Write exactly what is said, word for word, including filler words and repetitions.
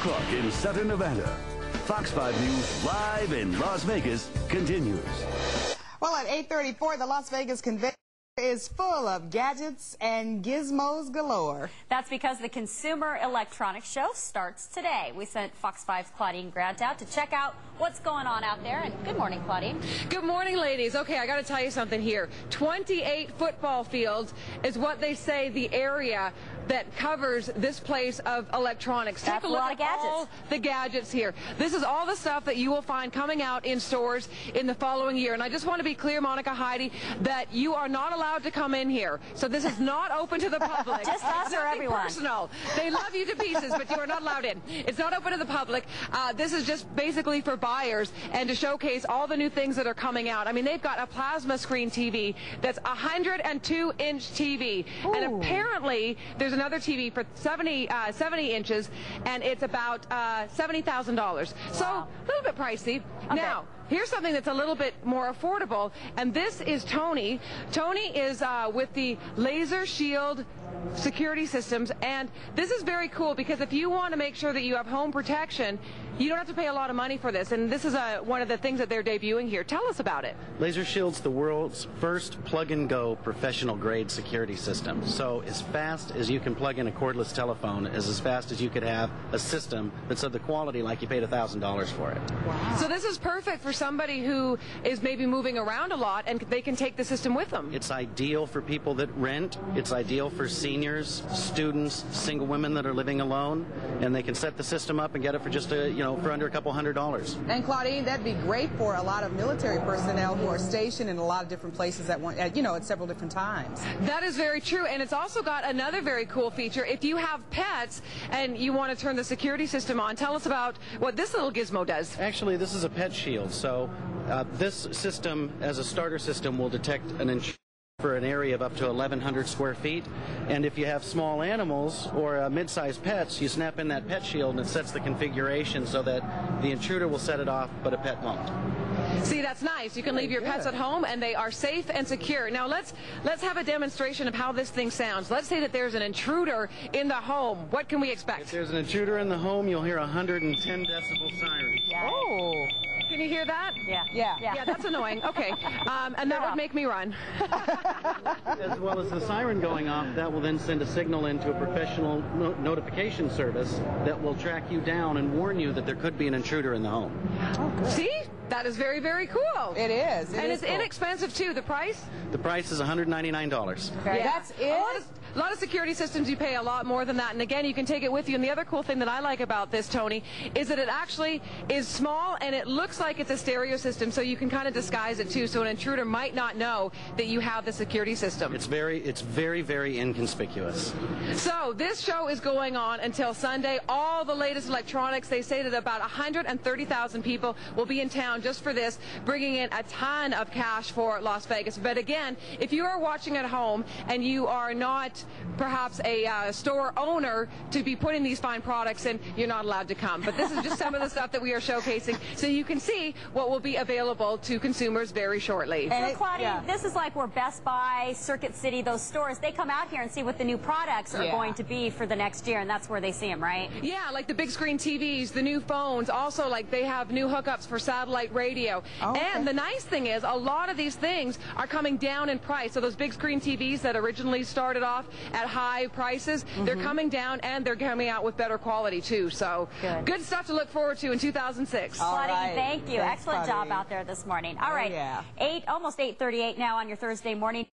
o'clock in Southern Nevada. Fox five News live in Las Vegas continues. Well, at eight thirty-four, the Las Vegas Convention is full of gadgets and gizmos galore. That's because the Consumer Electronics Show starts today. We sent Fox five's Claudine Grant out to check out what's going on out there. And good morning, Claudine. Good morning, ladies. Okay, I got to tell you something here. twenty-eight football fields is what they say the area that covers this place of electronics. Take a look at all the gadgets here. This is all the stuff that you will find coming out in stores in the following year. And I just want to be clear, Monica, Heidi, that you are not allowed to come in here. So this is not open to the public. Just us or everyone. Personal. They love you to pieces, but you are not allowed in. It's not open to the public. Uh, this is just basically for buyers and to showcase all the new things that are coming out. I mean, they've got a plasma screen T V that's a one hundred two inch T V. Ooh. And apparently there's an another T V for seventy, uh, seventy inches, and it's about uh, seventy thousand dollars. Wow. So a little bit pricey. Okay. Now, here's something that's a little bit more affordable, and this is Tony. Tony is uh, with the Laser Shield security systems, and this is very cool because if you want to make sure that you have home protection, you don't have to pay a lot of money for this, and this is uh, one of the things that they're debuting here. Tell us about it. Laser Shield's the world's first plug-and-go professional-grade security system. So as fast as you can plug in a cordless telephone is as fast as you could have a system that's of the quality like you paid a thousand dollars for it. Wow. So this is perfect for somebody who is maybe moving around a lot and they can take the system with them. It's ideal for people that rent. It's ideal for seniors, students, single women that are living alone, and they can set the system up and get it for just a, you know, for under a couple hundred dollars. And Claudine, that'd be great for a lot of military personnel who are stationed in a lot of different places at one, at, you know, at several different times. That is very true, and it's also got another very cool feature. If you have pets and you want to turn the security system on, tell us about what this little gizmo does. Actually, this is a pet shield, so So uh, this system, as a starter system, will detect an intrusion for an area of up to eleven hundred square feet. And if you have small animals or uh, mid-sized pets, you snap in that pet shield and it sets the configuration so that the intruder will set it off, but a pet won't. See, that's nice. You can leave your pets at home, and they are safe and secure. Now, let's let's have a demonstration of how this thing sounds. Let's say that there's an intruder in the home. What can we expect? If there's an intruder in the home, you'll hear one hundred ten decibel sirens. Yeah. Oh. Can you hear that? Yeah. Yeah. Yeah, yeah, that's annoying. Okay. Um, and that yeah. would make me run. As well as the siren going off, that will then send a signal into a professional no notification service that will track you down and warn you that there could be an intruder in the home. Oh, good. See? That is very, very cool. It is. It and is it's cool. Inexpensive, too. The price? The price is one hundred ninety-nine dollars. Okay. Yeah. That's it. A lot, of, a lot of security systems, you pay a lot more than that. And again, you can take it with you. And the other cool thing that I like about this, Tony, is that it actually is small and it looks like it's a stereo system. So you can kind of disguise it, too. So an intruder might not know that you have the security system. It's very, it's very, very inconspicuous. So this show is going on until Sunday. All the latest electronics, they say that about one hundred thirty thousand people will be in town just for this, bringing in a ton of cash for Las Vegas. But again, if you are watching at home and you are not perhaps a uh, store owner to be putting these fine products in, you're not allowed to come. But this is just some of the stuff that we are showcasing, so you can see what will be available to consumers very shortly. And so, Claudia, yeah. this is like where Best Buy, Circuit City, those stores, they come out here and see what the new products are yeah. going to be for the next year, and that's where they see them, right? Yeah, like the big screen T Vs, the new phones, also like they have new hookups for satellite radio. Oh, okay. And the nice thing is a lot of these things are coming down in price. So those big screen T Vs that originally started off at high prices, mm-hmm. they're coming down and they're coming out with better quality too. So good, good stuff to look forward to in two thousand six. All Claudine, right. thank you. Thanks, excellent Claudine. Job out there this morning. All right. Oh, yeah. eight, almost eight thirty-eight now on your Thursday morning.